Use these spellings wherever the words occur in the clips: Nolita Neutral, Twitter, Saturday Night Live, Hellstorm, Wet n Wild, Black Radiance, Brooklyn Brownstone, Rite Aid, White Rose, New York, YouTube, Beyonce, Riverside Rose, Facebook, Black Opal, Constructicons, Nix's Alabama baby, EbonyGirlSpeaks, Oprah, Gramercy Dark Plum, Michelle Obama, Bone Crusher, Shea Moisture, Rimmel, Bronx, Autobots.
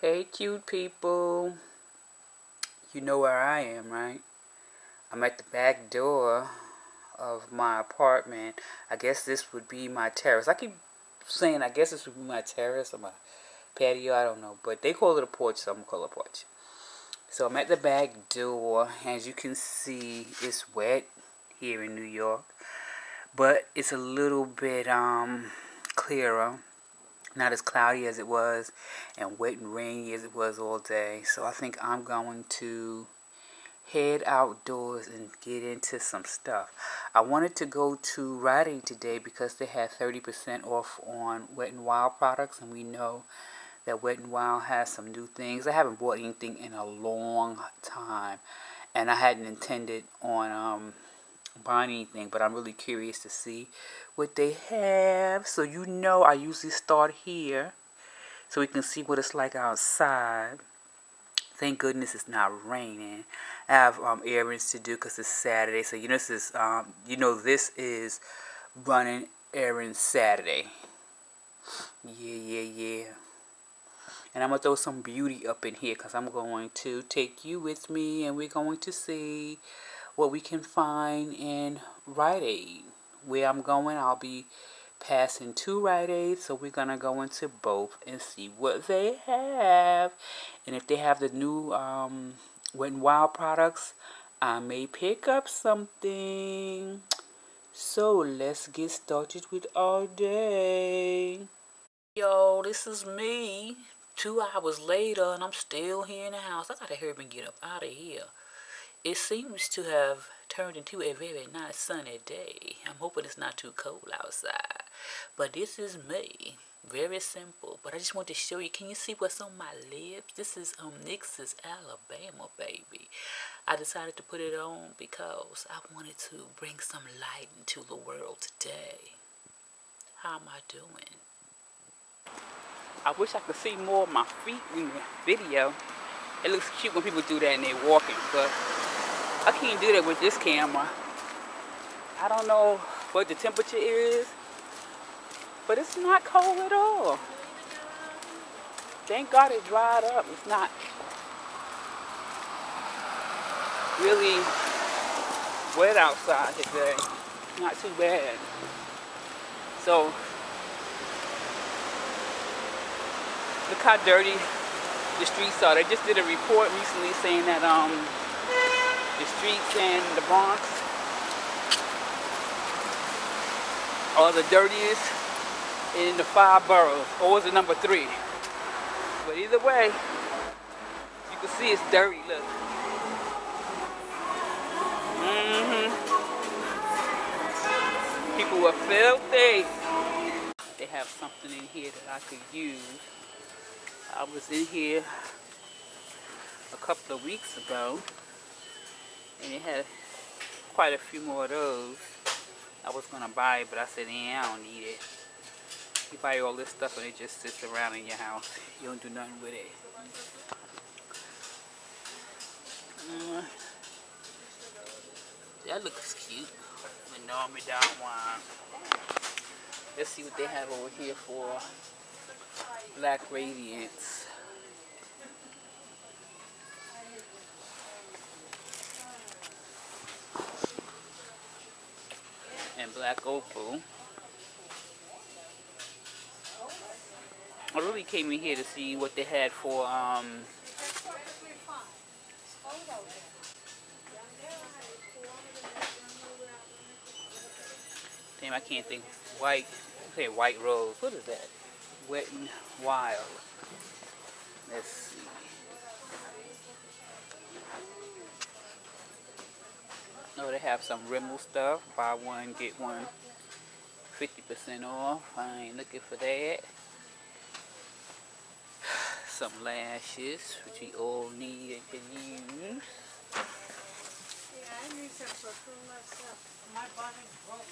Hey cute people, you know where I am, right? I'm at the back door of my apartment. I guess this would be my terrace. I keep saying I guess this would be my terrace or my patio, I don't know. But they call it a porch, so I'm going to call it a porch. So I'm at the back door. As you can see, it's wet here in New York. But it's a little bit clearer. Not as cloudy as it was and wet and rainy as it was all day. So I think I'm going to head outdoors and get into some stuff. I wanted to go to Rite Aid today because they had 30% off on Wet n Wild products. And we know that Wet n Wild has some new things. I haven't bought anything in a long time. And I hadn't intended on buying anything, but I'm really curious to see what they have. So you know I usually start here so we can see what it's like outside. Thank goodness it's not raining. I have errands to do because it's Saturday, so you know this is running errands Saturday. Yeah. And I'm gonna throw some beauty up in here because I'm going to take you with me and we're going to see what we can find in Rite Aid. Where I'm going, I'll be passing two Rite Aids, so we're gonna go into both and see what they have. And if they have the new Wet n Wild products, I may pick up something. So let's get started with all day. Yo, this is me 2 hours later and I'm still here in the house. I gotta hurry up and get up out of here. It seems to have turned into a very nice sunny day. I'm hoping it's not too cold outside. But this is me. Very simple. But I just want to show you. Can you see what's on my lips? This is Nix's Alabama Baby. I decided to put it on because I wanted to bring some light into the world today. How am I doing? I wish I could see more of my feet in the video. It looks cute when people do that and they're walking, but I can't do that with this camera. I don't know what the temperature is, but it's not cold at all. Thank God it dried up. It's not really wet outside today. Not too bad. So, look how dirty the streets are. They just did a report recently saying that the streets in the Bronx are the dirtiest in the 5 boroughs. Or was it number 3? But either way, you can see it's dirty. Look. People are filthy. They have something in here that I could use. I was in here a couple of weeks ago and it had quite a few more of those. I was going to buy it, but I said, yeah, I don't need it. You buy all this stuff and it just sits around in your house. You don't do nothing with it. That looks cute. Norman Down wine. Let's see what they have over here for Black Radiance. And Black Opal. I really came in here to see what they had for damn, I can't think. White Rose. What is that? Wet n Wild. Let's see. Oh, they have some Rimmel stuff. Buy one, get one. 50% off. I ain't looking for that. Some lashes, which we all need and can use. Yeah, I need some perfume myself. My body broke.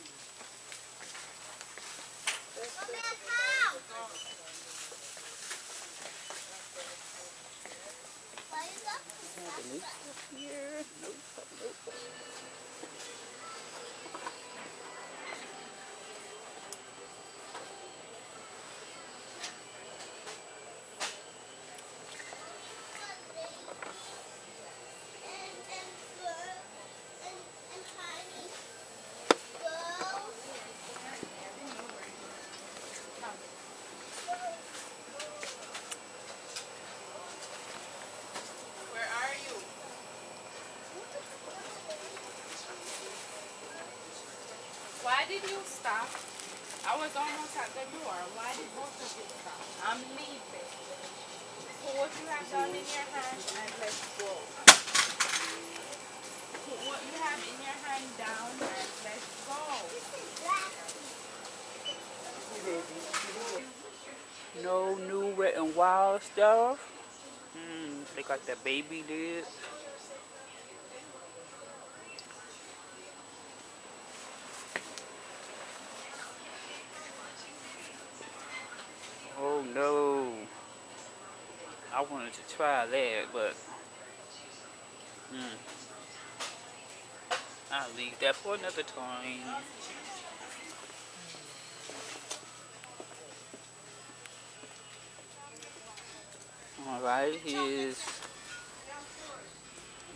did you stop? I was almost at the door. Why did both of you stop? I'm leaving. Put what you have done in your hand and let's go. Put what you have in your hand down and let's go. No new Wet n Wild stuff. Look like the baby did. Oh no, I wanted to try that, but I'll leave that for another time. Alright, here's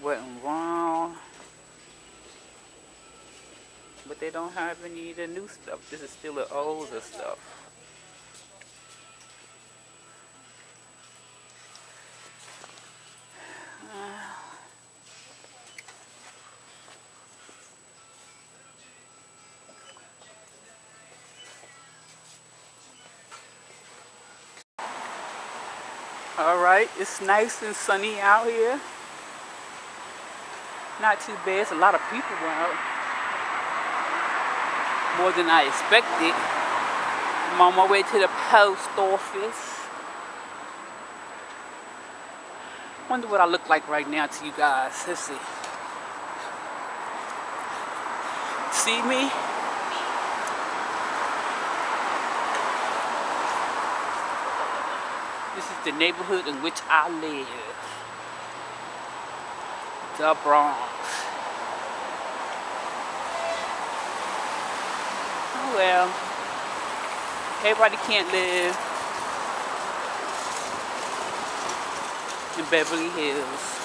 Wet n Wild, but they don't have any of the new stuff. This is still the older stuff. Alright, it's nice and sunny out here. Not too bad. It's a lot of people out. More than I expected. I'm on my way to the post office. Wonder what I look like right now to you guys. Let's see. See me? This is the neighborhood in which I live. The Bronx. Oh well. Everybody can't live in Beverly Hills.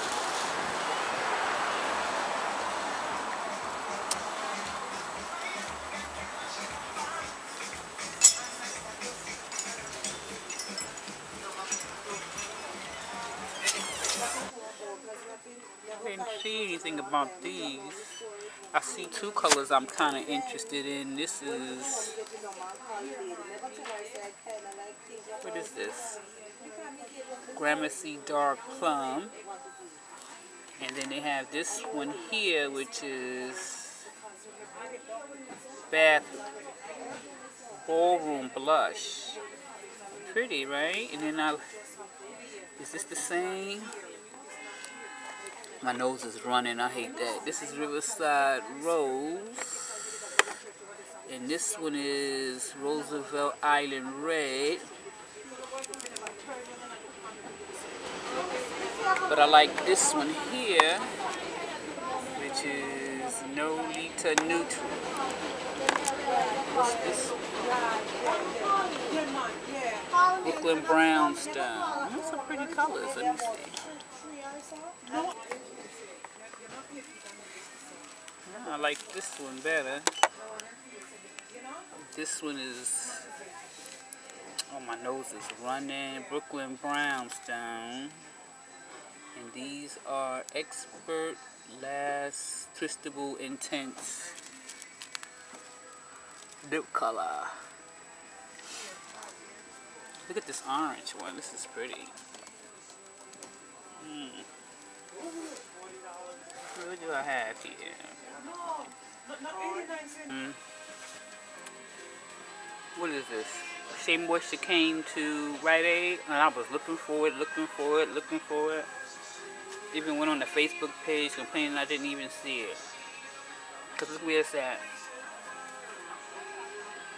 About these, I see two colors I'm kind of interested in. This is, what is this? Gramercy Dark Plum, and then they have this one here, which is Bath Ballroom Blush. Pretty, right? And then is this the same? My nose is running, I hate that. This is Riverside Rose. And this one is Roosevelt Island Red. But I like this one here, which is Nolita Neutral. What's this one? Brooklyn Brownstone. Those are pretty colors, let me see. I like this one better. This one is, oh my nose is running, Brooklyn Brownstone. And these are Expert, Last, Twistable, Intense Lip Color. Look at this orange one, this is pretty. What do I have here? What is this? Shea Moisture came to Rite Aid, and I was looking for it. Even went on the Facebook page complaining I didn't even see it. Cause look where it's at.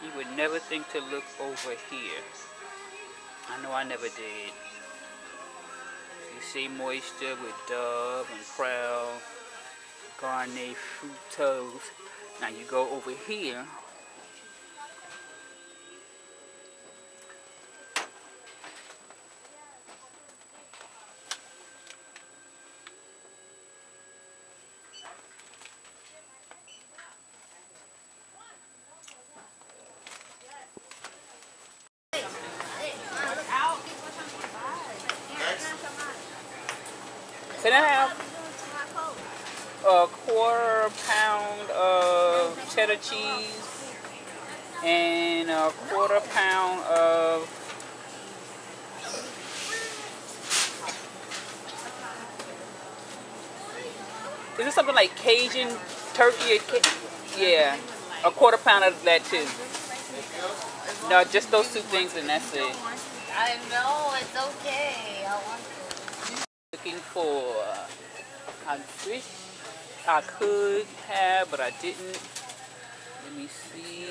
You would never think to look over here. I know I never did. Shea Moisture with Dove and Prowl, Garnet Fructose. Now you go over here, and I have a 1/4 pound of cheddar cheese, and a 1/4 pound of is it something like Cajun turkey? Yeah, a 1/4 pound of that too. No, just those two things and that's it. I know, it's okay. I want to. Looking for, I wish I could have, but I didn't. Let me see.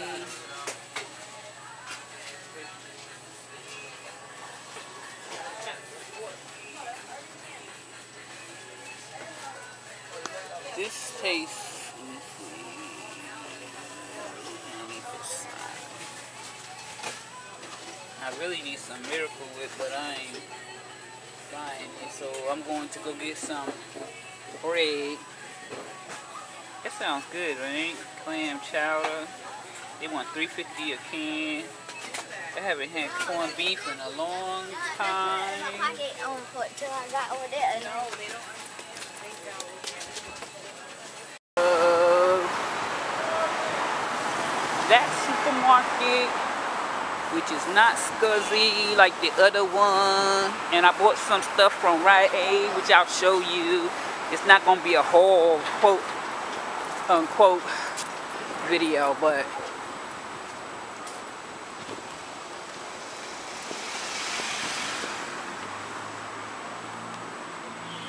This tastes, let me see. I need this. I really need some Miracle Whip, but I ain't buying it. So I'm going to go get some bread. That sounds good, right? Clam chowder. They want $3.50 a can. I haven't had corned beef in a long time. I didn't put it till I got over there. No, they don't. That supermarket, which is not scuzzy like the other one, and I bought some stuff from Rite Aid, which I'll show you. It's not gonna be a whole quote unquote video, but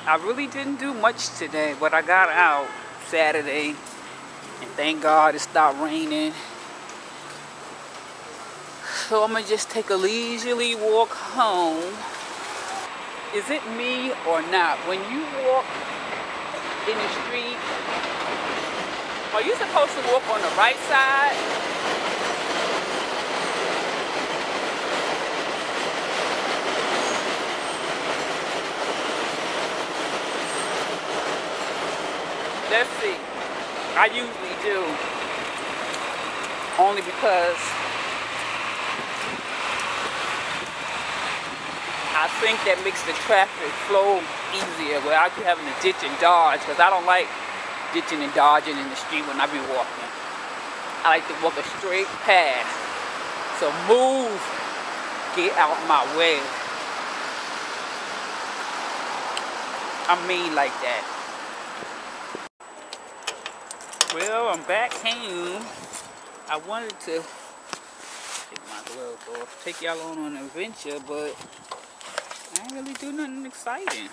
I really didn't do much today, but I got out Saturday and thank God it stopped raining. So I'm gonna just take a leisurely walk home. Is it me or not? When you walk in the street, are you supposed to walk on the right side? Let's see. I usually do, only because I think that makes the traffic flow easier without you having to ditch and dodge, because I don't like ditching and dodging in the street when I be walking. I like to walk a straight path. So move, get out my way. I mean like that. Well, I'm back home. I wanted to take my gloves off, take y'all on an adventure, but I didn't really do nothing exciting.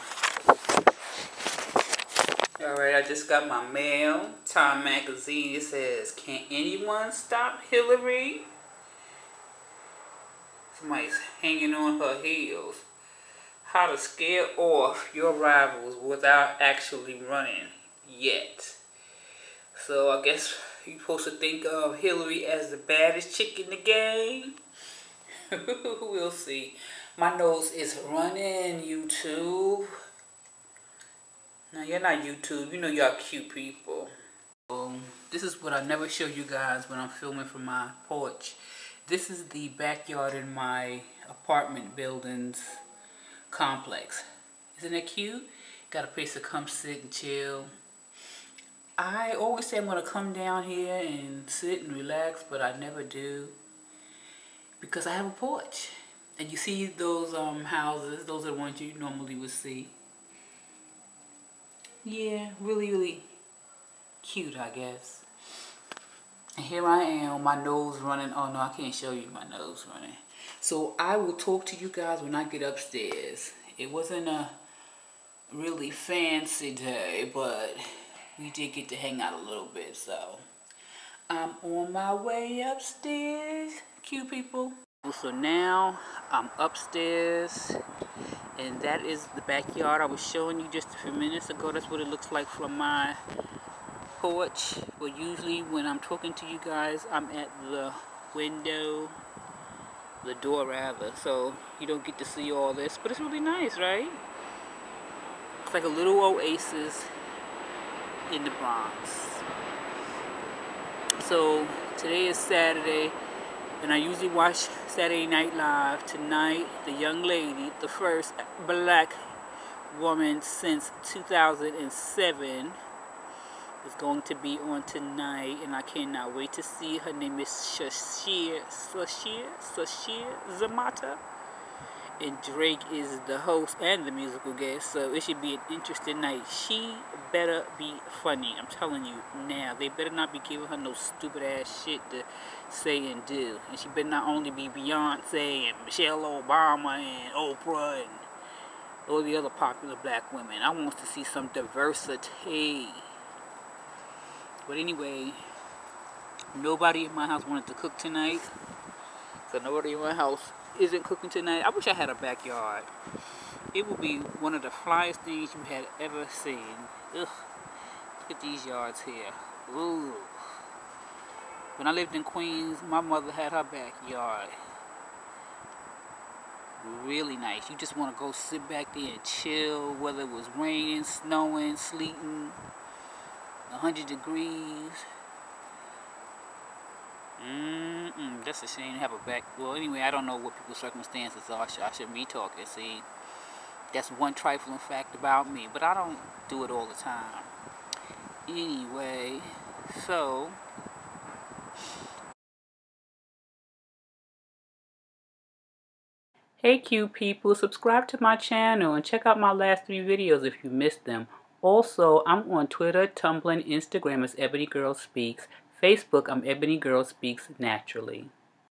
Alright, I just got my mail. Time magazine. It says, "Can anyone stop Hillary?" Somebody's hanging on her heels. How to scare off your rivals without actually running yet. So I guess you're supposed to think of Hillary as the baddest chick in the game. We'll see. My nose is running, YouTube. Now you're not YouTube, you know y'all cute people. This is what I never show you guys when I'm filming from my porch. This is the backyard in my apartment building's complex. Isn't that cute? Got a place to come sit and chill. I always say I'm gonna come down here and sit and relax, but I never do because I have a porch. And you see those houses, those are the ones you normally would see. Yeah, really, really cute, I guess. And here I am, my nose running. Oh no, I can't show you my nose running. So I will talk to you guys when I get upstairs. It wasn't a really fancy day, but we did get to hang out a little bit, so. I'm on my way upstairs, cute people. So now I'm upstairs and that is the backyard I was showing you just a few minutes ago. That's what it looks like from my porch. But usually when I'm talking to you guys, I'm at the window, the door rather, so you don't get to see all this, but it's really nice, right? It's like a little oasis in the Bronx. So today is Saturday. And I usually watch Saturday Night Live. Tonight, the young lady, the first black woman since 2007, is going to be on tonight, and I cannot wait to see. Her name is Sasheer Zamata, and Drake is the host and the musical guest, so it should be an interesting night. She better be funny, I'm telling you now. They better not be giving her no stupid ass shit to say and do, and she better not only be Beyonce and Michelle Obama and Oprah and all the other popular black women. I want to see some diversity. But anyway, nobody in my house wanted to cook tonight, so nobody in my house isn't cooking tonight. I wish I had a backyard. It would be one of the flyest things you had ever seen. Ugh. Look at these yards here. Ooh. When I lived in Queens, my mother had her backyard. Really nice. You just want to go sit back there and chill, whether it was raining, snowing, sleeting, 100 degrees. That's a shame to have a back. Well, anyway, I don't know what people's circumstances are. I shouldn't be talking. See, that's one trifling fact about me, but I don't do it all the time. Anyway, so hey, cute people, subscribe to my channel and check out my last 3 videos if you missed them. Also, I'm on Twitter, Tumblr, and Instagram as EbonyGirlSpeaks. Facebook, I'm EbonyGirlSpeaks Naturally.